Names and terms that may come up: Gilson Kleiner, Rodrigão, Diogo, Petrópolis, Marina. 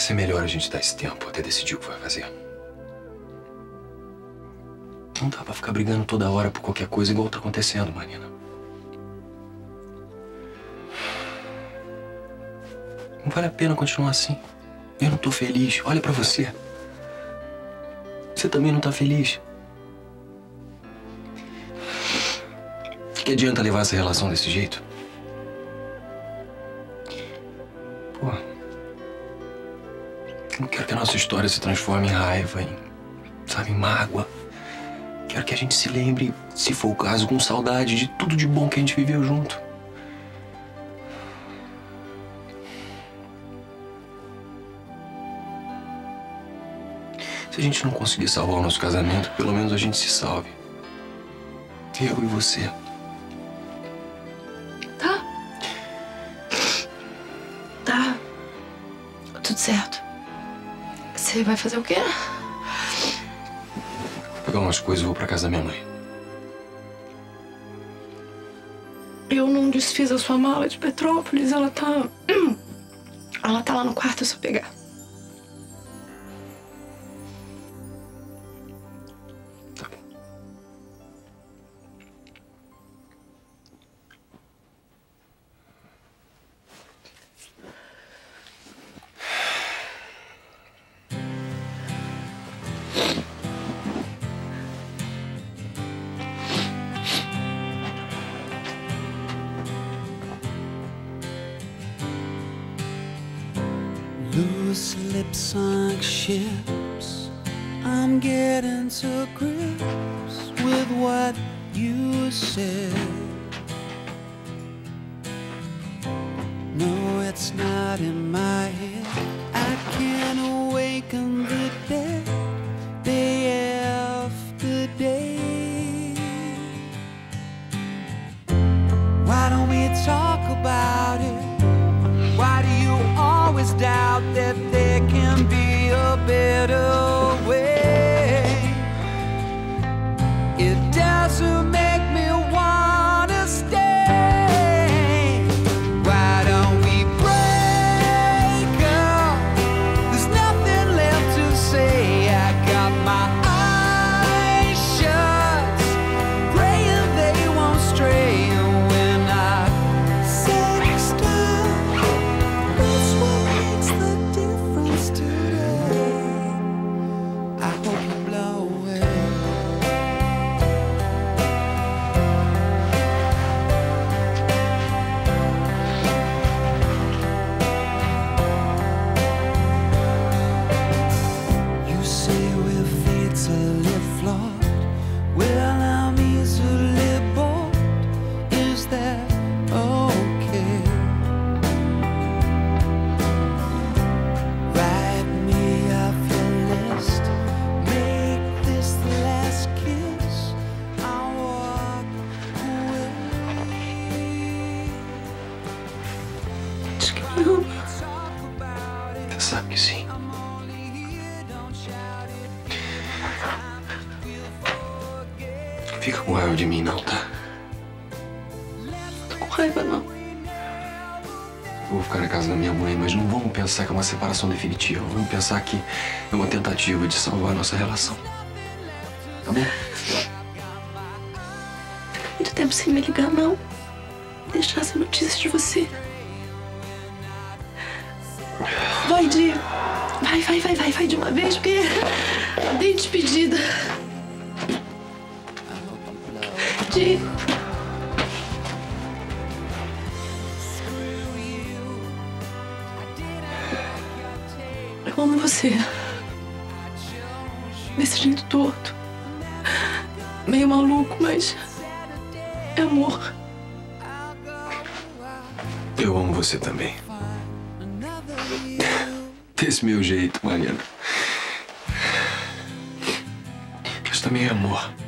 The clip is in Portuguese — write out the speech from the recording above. Vai ser melhor a gente dar esse tempo até decidir o que vai fazer. Não dá pra ficar brigando toda hora por qualquer coisa igual tá acontecendo, Marina. Não vale a pena continuar assim. Eu não tô feliz. Olha pra você. Você também não tá feliz. Que adianta levar essa relação desse jeito? Pô, eu não quero que a nossa história se transforme em raiva, em, sabe, em mágoa. Quero que a gente se lembre, se for o caso, com saudade de tudo de bom que a gente viveu junto. Se a gente não conseguir salvar o nosso casamento, pelo menos a gente se salve. Eu e você. Tá. Tudo certo. Você vai fazer o quê? Vou pegar umas coisas e vou pra casa da minha mãe. Eu não desfiz a sua mala de Petrópolis. Ela tá lá no quarto, é só pegar. Loose lips on ships, I'm getting to grips with what you said. No, it's not in my head. I can't awaken the dead day after day. Why don't we talk about it? Why do you always doubt that there can be a better way? It doesn't make me wanna stay. Why don't we break up? There's nothing left to say. I got my eyes shut, praying they won't stray. And when I say stop, that's what makes the difference today. I hope you blow away. You say we're fatally flawed. Well, I'm easily bored. Is that okay? Write me off your list. Make this the last kiss. I'll walk away. Não. Você sabe que sim. Não fica com raiva de mim, não, tá? Tô com raiva, não. Eu vou ficar na casa da minha mãe, mas não vamos pensar que é uma separação definitiva. Vamos pensar que é uma tentativa de salvar a nossa relação. Tá bom? Muito tempo sem me ligar, não. Deixar essa notícia de você. Vai, Di. Vai de uma vez, porque eu dei despedida. Di. Eu amo você. Desse jeito torto. Meio maluco, mas é amor. Eu amo você também. Desse meu jeito, Marina. Mas também é amor.